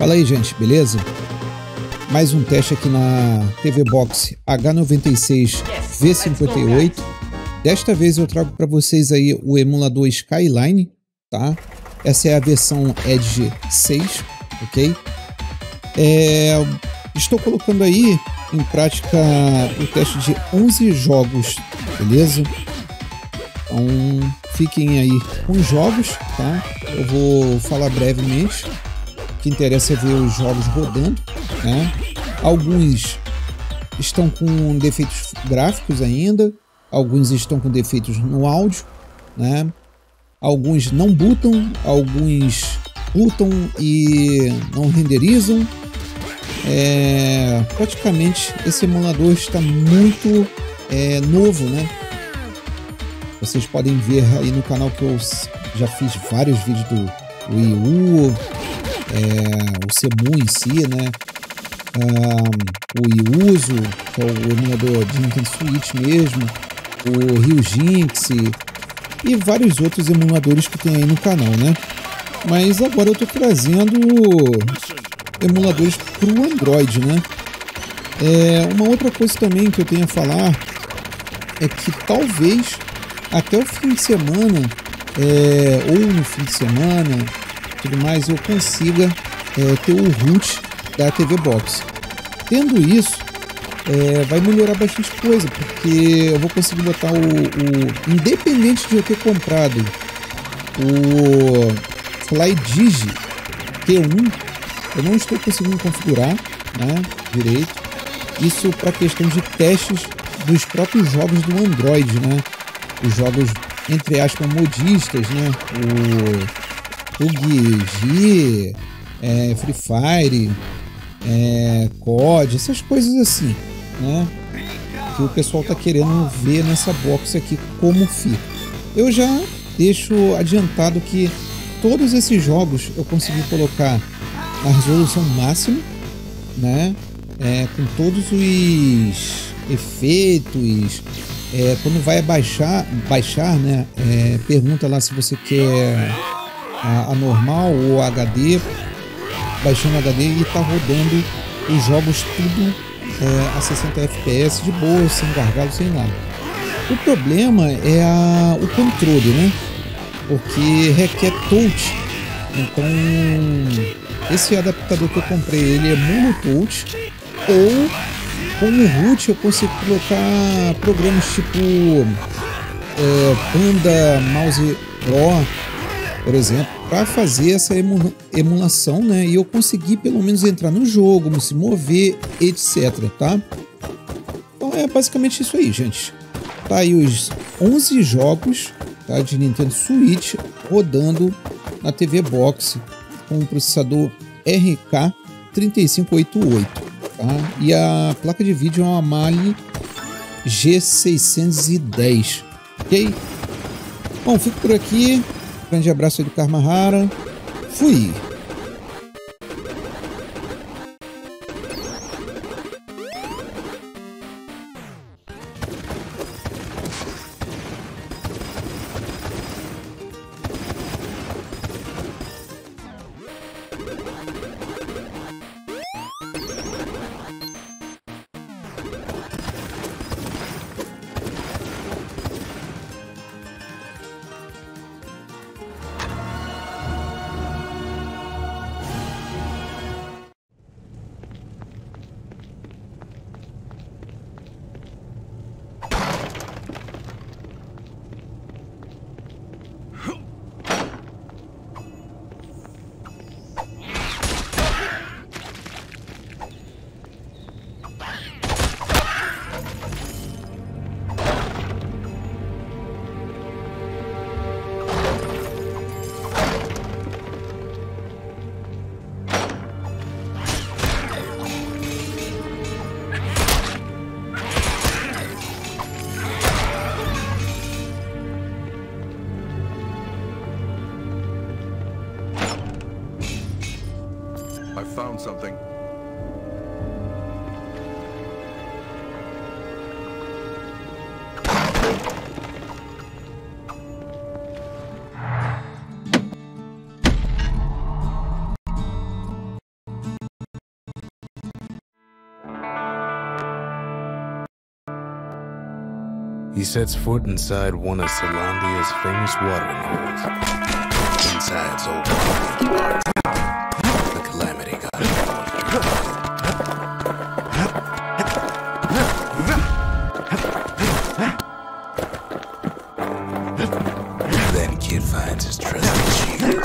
Fala aí, gente, beleza? Mais um teste aqui na TV Box H96 V58. Desta vez eu trago para vocês aí o emulador Skyline, tá? Essa é a versão Edge 6, ok? Estou colocando aí em prática o teste de 11 jogos, beleza? Então fiquem aí com os jogos, tá? Eu vou falar brevemente. O que interessa é ver os jogos rodando, né? Alguns estão com defeitos gráficos ainda, alguns estão com defeitos no áudio, né? Alguns não bootam, alguns bootam e não renderizam. Praticamente esse emulador está muito novo, né? Vocês podem ver aí no canal que eu já fiz vários vídeos do Wii U, o CEMU em si, né? O Yuzo, que é o emulador de Nintendo Switch mesmo, o Ryujinx e vários outros emuladores que tem aí no canal, né? Mas agora eu estou trazendo emuladores para o Android, né? Uma outra coisa também que eu tenho a falar é que talvez até o fim de semana, ou no fim de semana, tudo mais, eu consiga ter o root da TV Box. Tendo isso, vai melhorar bastante coisa, porque eu vou conseguir botar independente de eu ter comprado o Fly Digi T1, eu não estou conseguindo configurar, né, direito. Isso para questão de testes dos próprios jogos do Android, né? Os jogos, entre aspas, modistas, né? O COD, Free Fire, COD, essas coisas assim, né? Que o pessoal tá querendo ver nessa box aqui como fica. Eu já deixo adiantado que todos esses jogos eu consegui colocar na resolução máxima, né? Com todos os efeitos. Quando vai baixar, né? Pergunta lá se você quer a normal ou HD, baixando HD, e tá rodando os jogos tudo a 60 fps de boa, sem gargalo, sem nada. O problema é o controle, né? Porque requer touch. Então esse adaptador que eu comprei, ele é mono touch, ou como root eu consigo colocar programas tipo Panda Mouse Pro, por exemplo, para fazer essa emulação, né? E eu consegui pelo menos entrar no jogo, se mover, etc, tá? Então é basicamente isso aí, gente. Tá aí os 11 jogos, tá, de Nintendo Switch rodando na TV Box com o processador RK3588, tá? E a placa de vídeo é uma Mali G610, ok? Bom, fico por aqui. Grande abraço aí do Karmahara. Fui! I found something. He sets foot inside one of Selandia's famous watering holes. Inside's open. The calamity got involved. Then Kid finds his trusty chief.